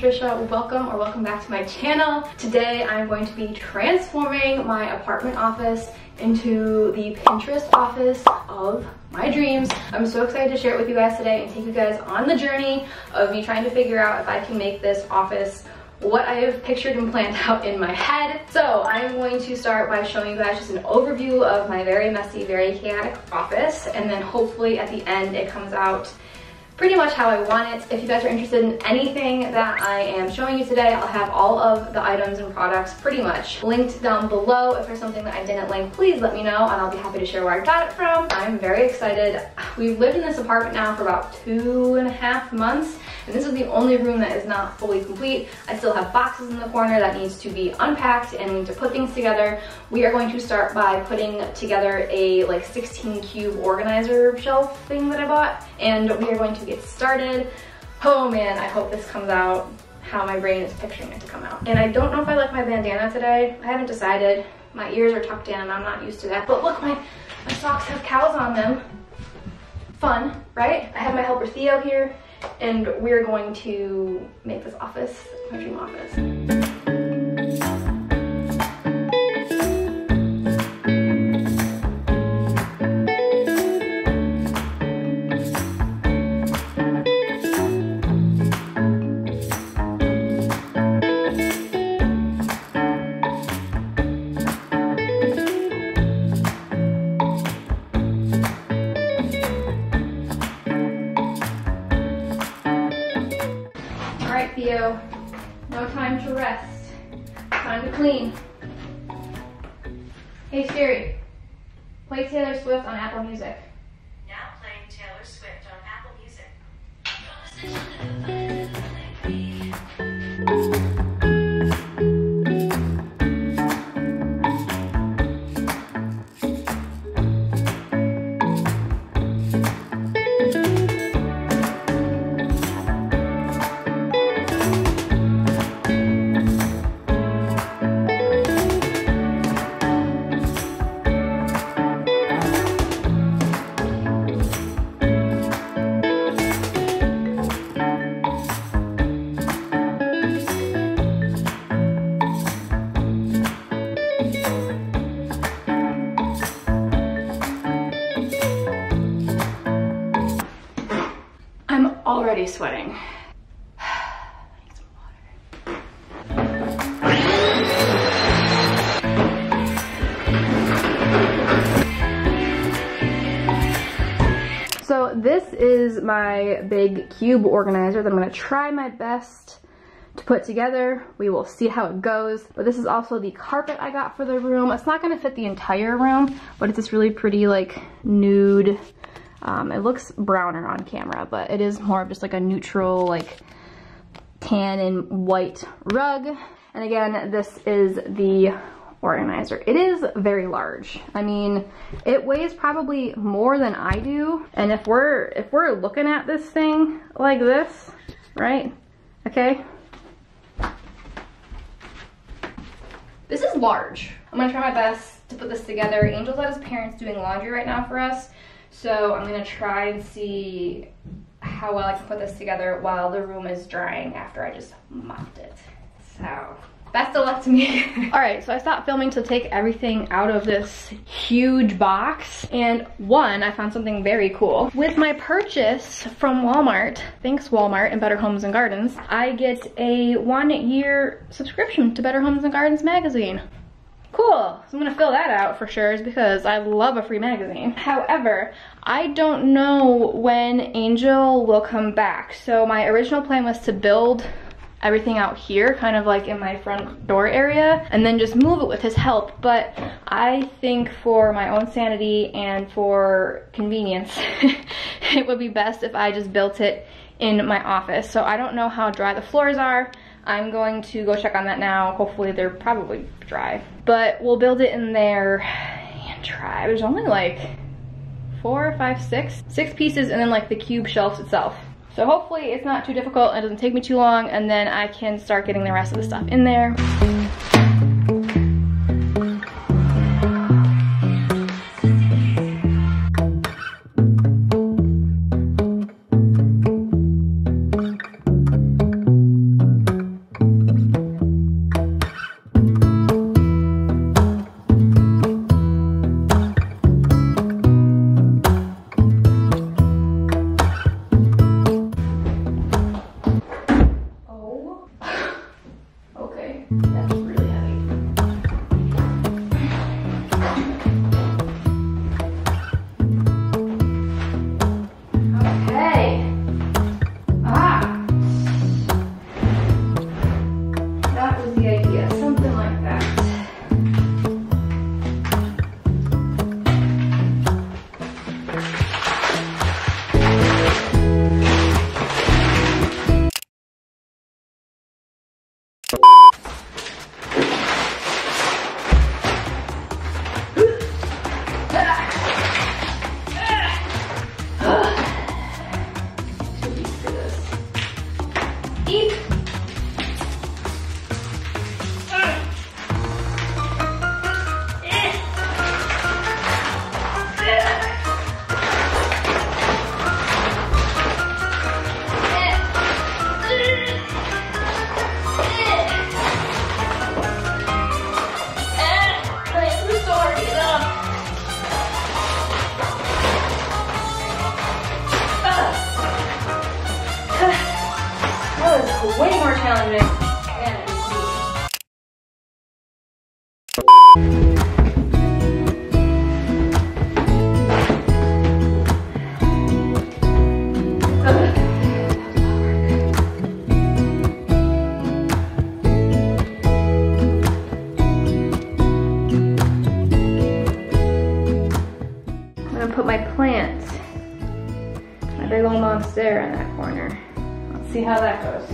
Patricia, welcome or welcome back to my channel. Today I'm going to be transforming my apartment office into the Pinterest office of my dreams. I'm so excited to share it with you guys today and take you guys on the journey of me trying to figure out if I can make this office what I have pictured and planned out in my head. So I'm going to start by showing you guys just an overview of my very messy, very chaotic office, and then hopefully at the end it comes out pretty much how I want it. If you guys are interested in anything that I am showing you today, I'll have all of the items and products pretty much linked down below. If there's something that I didn't link, please let me know and I'll be happy to share where I got it from. I'm very excited. We've lived in this apartment now for about 2.5 months, and this is the only room that is not fully complete. I still have boxes in the corner that needs to be unpacked, and we need to put things together. We are going to start by putting together a like 16 cube organizer shelf thing that I bought, and we are going to get started. Oh man, I hope this comes out how my brain is picturing it to come out. And I don't know if I like my bandana today. I haven't decided. My ears are tucked in and I'm not used to that. But look, my socks have cows on them. Fun, right? I have my helper Theo here, and we're going to make this office my dream office. Theo, no time to rest, time to clean. Hey Siri, play Taylor Swift on Apple Music. Now playing Taylor Swift on Apple Music. Already sweating. So this is my big cube organizer that I'm going to try my best to put together. We will see how it goes. But this is also the carpet I got for the room. It's not going to fit the entire room, but it's this really pretty like nude. It looks browner on camera, but it is more of just like a neutral, like tan and white rug. And again, this is the organizer. It is very large. I mean, it weighs probably more than I do. And if we're looking at this thing like this, right? Okay. This is large. I'm gonna try my best to put this together. Angel's at his parents doing laundry right now for us. So I'm gonna try and see how well I can put this together while the room is drying after I just mopped it. So best of luck to me. All right, so I stopped filming to take everything out of this huge box. And one, I found something very cool. With my purchase from Walmart, thanks Walmart and Better Homes and Gardens, I get a 1-year subscription to Better Homes and Gardens magazine. Cool, so I'm gonna fill that out for sure because I love a free magazine. However, I don't know when Angel will come back. So my original plan was to build everything out here, kind of like in my front door area, and then just move it with his help. But I think for my own sanity and for convenience, it would be best if I just built it in my office. So I don't know how dry the floors are. I'm going to go check on that now. Hopefully they're probably dry, but we'll build it in there and try. There's only like 4, 5, 6 pieces, and then like the cube shelves itself. So hopefully it's not too difficult and it doesn't take me too long, and then I can start getting the rest of the stuff in there. Eep. Way more challenging. Yeah. I'm gonna put my plants, my big old monstera in that corner. Let's see how that goes.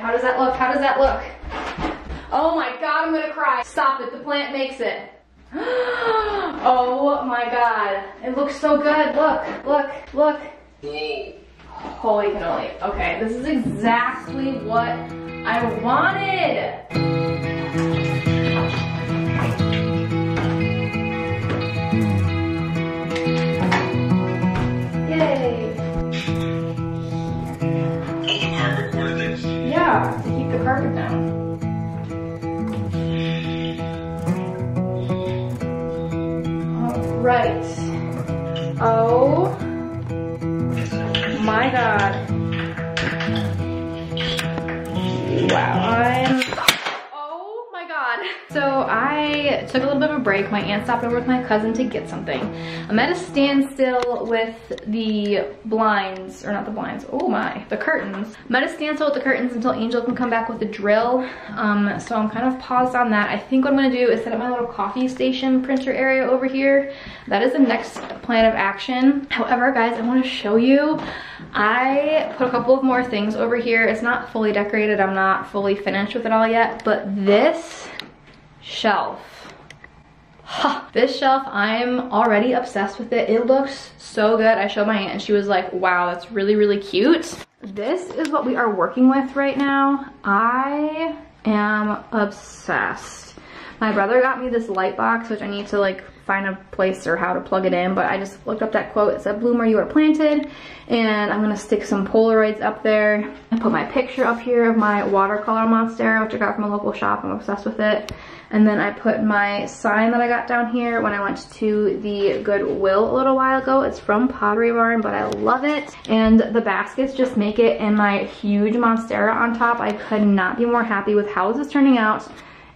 How does that look? How does that look? Oh my God, I'm gonna cry. Stop it, the plant makes it. Oh my God. It looks so good, look, look, look. Holy cannoli. Okay, this is exactly what I wanted. To keep the carpet down. All right. Oh my God. Wow. Oh my God. So I took a little bit of a break. My aunt stopped over with my cousin to get something. I'm at a standstill with the blinds, or not the blinds, oh my, the curtains. I'm at a standstill with the curtains until Angel can come back with a drill. So I'm kind of paused on that. I think what I'm gonna do is set up my little coffee station printer area over here. That is the next plan of action. However, guys, I wanna show you, I put a couple of more things over here. It's not fully decorated. I'm not fully finished with it all yet, but this shelf. Huh. This shelf, I'm already obsessed with it. It looks so good. I showed my aunt and she was like, wow, that's really, really cute. This is what we are working with right now. I am obsessed. My brother got me this light box, which I need to like find a place or how to plug it in, but I just looked up that quote. It said, bloom where you are planted, and I'm gonna stick some Polaroids up there. I put my picture up here of my watercolor monstera, which I got from a local shop. I'm obsessed with it. And then I put my sign that I got down here when I went to the Goodwill a little while ago. It's from Pottery Barn, but I love it. And the baskets just make it, and my huge monstera on top. I could not be more happy with how this is turning out.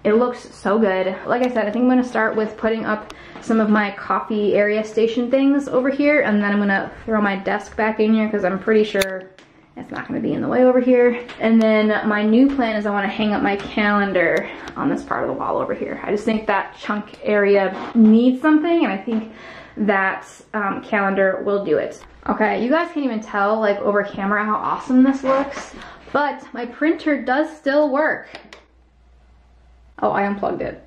It looks so good. Like I said, I think I'm gonna start with putting up some of my coffee area station things over here, and then I'm gonna throw my desk back in here because I'm pretty sure it's not gonna be in the way over here. And then my new plan is I wanna hang up my calendar on this part of the wall over here. I just think that chunk area needs something, and I think that calendar will do it. Okay, you guys can't even tell like over camera how awesome this looks, but my printer does still work. Oh, I unplugged it.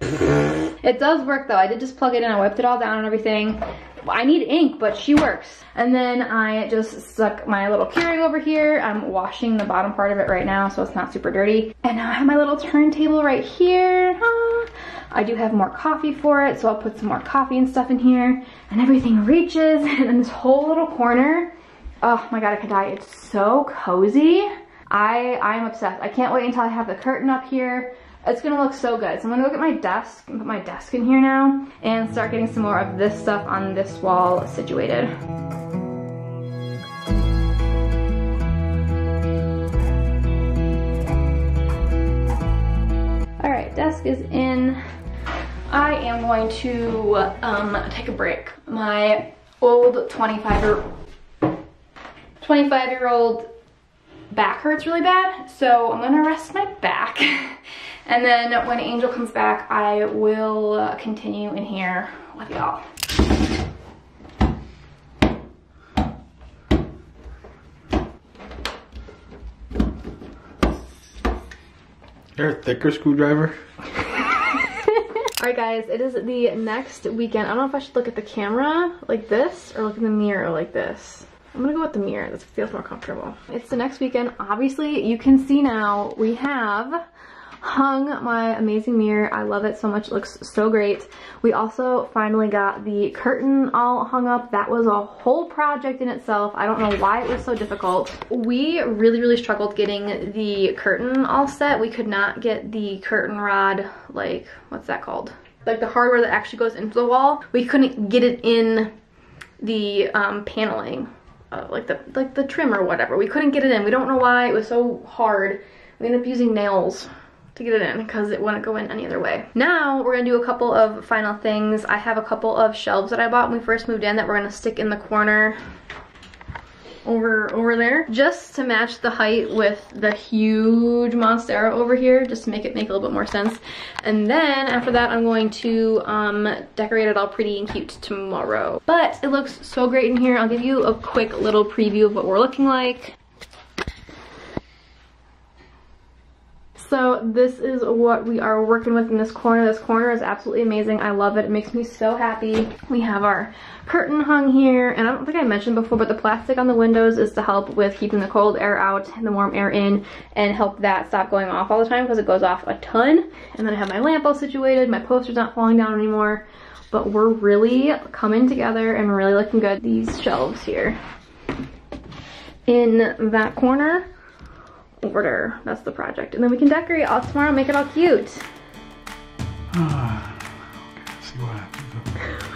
It does work though. I did just plug it in. I wiped it all down and everything. I need ink, but she works. And then I just stuck my little Keurig over here. I'm washing the bottom part of it right now, so it's not super dirty. And now I have my little turntable right here. Ah, I do have more coffee for it, so I'll put some more coffee and stuff in here. And everything reaches. And then this whole little corner. Oh my God, I could die. It's so cozy. I'm obsessed. I can't wait until I have the curtain up here. It's gonna look so good. So I'm gonna go get my desk and put my desk in here now and start getting some more of this stuff on this wall situated. All right, desk is in. I am going to take a break. My old 25-year-old back hurts really bad, so I'm gonna rest my back. And then when Angel comes back, I will continue in here with y'all. Is there a thicker screwdriver? Alright guys, it is the next weekend. I don't know if I should look at the camera like this or look in the mirror like this. I'm gonna go with the mirror. This feels more comfortable. It's the next weekend. Obviously, you can see now we have hung my amazing mirror. I love it so much. It looks so great. We also finally got the curtain all hung up. That was a whole project in itself. I don't know why it was so difficult. We really struggled getting the curtain all set. We could not get the curtain rod, like, what's that called? Like the hardware that actually goes into the wall. We couldn't get it in the paneling, like the trim or whatever. We couldn't get it in. We don't know why. It was so hard. We ended up using nails to get it in because it wouldn't go in any other way. Now we're gonna do a couple of final things. I have a couple of shelves that I bought when we first moved in that we're gonna stick in the corner over there, just to match the height with the huge monstera over here, just to make it make a little bit more sense. And then after that, I'm going to decorate it all pretty and cute tomorrow. But it looks so great in here. I'll give you a quick little preview of what we're looking like. So this is what we are working with in this corner. This corner is absolutely amazing. I love it. It makes me so happy. We have our curtain hung here, and I don't think I mentioned before, but the plastic on the windows is to help with keeping the cold air out and the warm air in and help that stop going off all the time because it goes off a ton. And then I have my lamp all situated. My poster's not falling down anymore, but we're really coming together and really looking good. These shelves here in that corner. Order. That's the project. And then we can decorate all tomorrow, make it all cute. Okay, see what happens.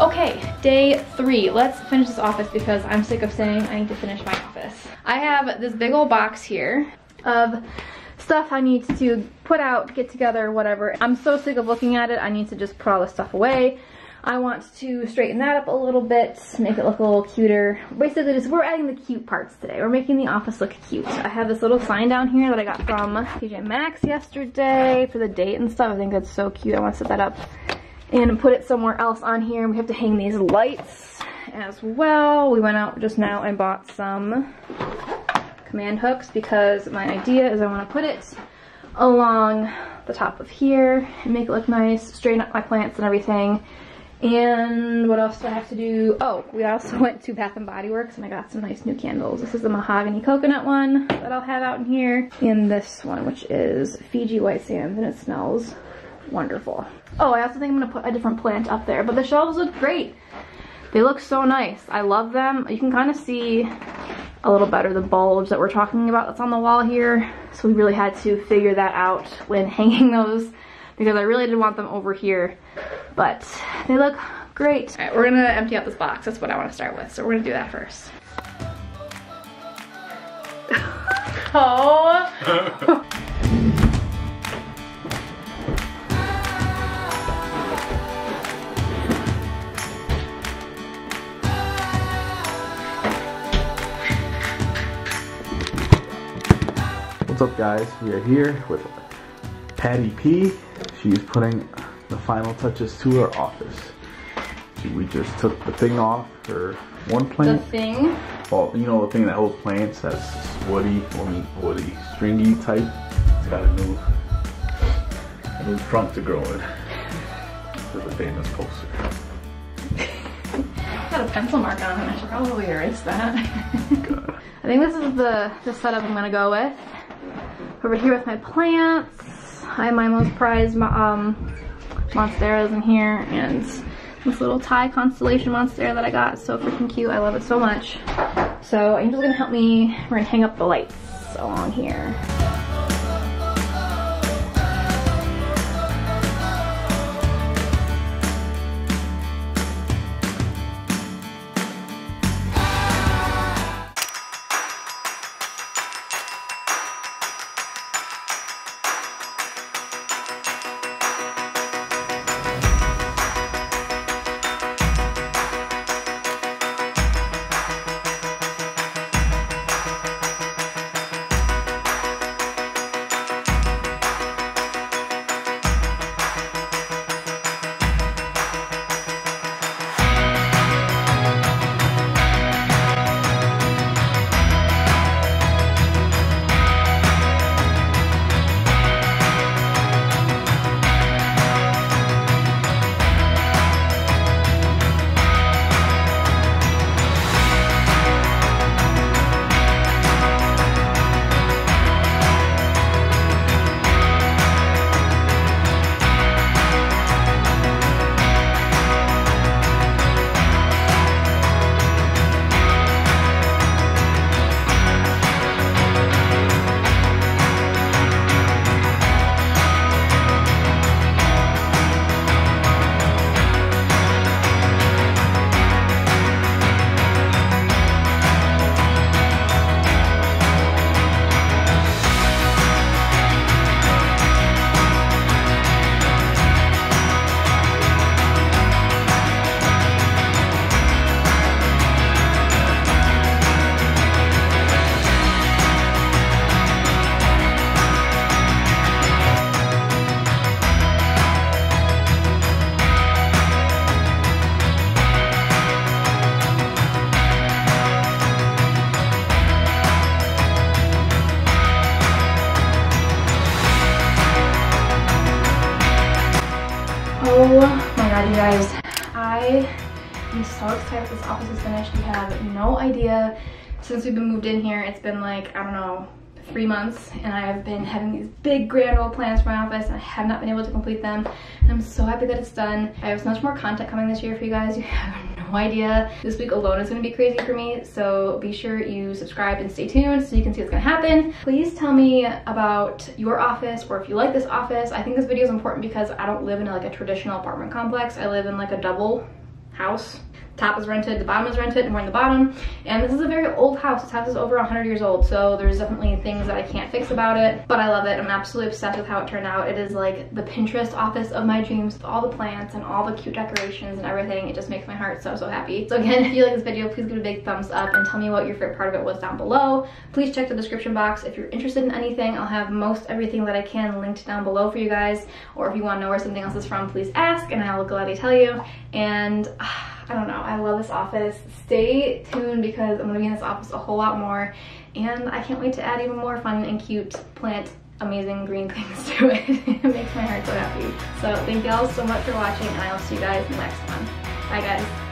Okay, day three. Let's finish this office because I'm sick of saying I need to finish my office. I have this big old box here of stuff I need to put out, get together, whatever. I'm so sick of looking at it. I need to just put all this stuff away. I want to straighten that up a little bit, make it look a little cuter. Basically, just we're adding the cute parts today. We're making the office look cute. I have this little sign down here that I got from TJ Maxx yesterday for the date and stuff. I think that's so cute. I want to set that up and put it somewhere else on here. We have to hang these lights as well. We went out just now and bought some command hooks because my idea is I want to put it along the top of here and make it look nice, straighten up my plants and everything. And what else do I have to do? Oh, we also went to Bath and Body Works and I got some nice new candles. This is the mahogany coconut one that I'll have out in here, and this one, which is Fiji White Sands, and it smells wonderful. Oh, I also think I'm gonna put a different plant up there, but the shelves look great. They look so nice. I love them. You can kind of see a little better the bulbs that we're talking about that's on the wall here. So we really had to figure that out when hanging those because I really didn't want them over here, but they look great. All right, we're gonna empty out this box. That's what I want to start with. So we're gonna do that first. Oh. What's up, guys? We are here with Patty P. She's putting the final touches to her office. We just took the thing off her one plant. The thing? Well, you know, the thing that holds plants, that's woody, woody, stringy type. It's got a new trunk to grow in. This is a famous poster. Got a pencil mark on it. I should probably erase that. I think this is the setup I'm gonna go with. Over here with my plants. I have my most prized monsteras in here, and this little Thai constellation monstera that I got. So freaking cute. I love it so much. So Angel's gonna help me. We're gonna hang up the lights along here. Oh my god, you guys, I am so excited this office is finished. You have no idea. Since we've been moved in here, it's been like, I don't know, 3 months, and I have been having these big grand old plans for my office, and I have not been able to complete them, and I'm so happy that it's done. I have so much more content coming this year for you guys. You have no idea. This week alone is going to be crazy for me, so be sure you subscribe and stay tuned so you can see what's going to happen. Please tell me about your office, or if you like this office. I think this video is important because I don't live in like a traditional apartment complex. I live in like a double house. Top is rented, the bottom is rented, and we're in the bottom. And this is a very old house. This house is over 100 years old, so there's definitely things that I can't fix about it, but I love it. I'm absolutely obsessed with how it turned out. It is like the Pinterest office of my dreams, with all the plants and all the cute decorations and everything. It just makes my heart so, so happy. So again, if you like this video, please give it a big thumbs up and tell me what your favorite part of it was down below. Please check the description box if you're interested in anything. I'll have most everything that I can linked down below for you guys, or if you want to know where something else is from, please ask, and I will gladly tell you. And I don't know, I love this office. Stay tuned because I'm gonna be in this office a whole lot more, and I can't wait to add even more fun and cute plant amazing green things to it. It makes my heart so happy. So thank y'all so much for watching, and I will see you guys in the next one. Bye guys.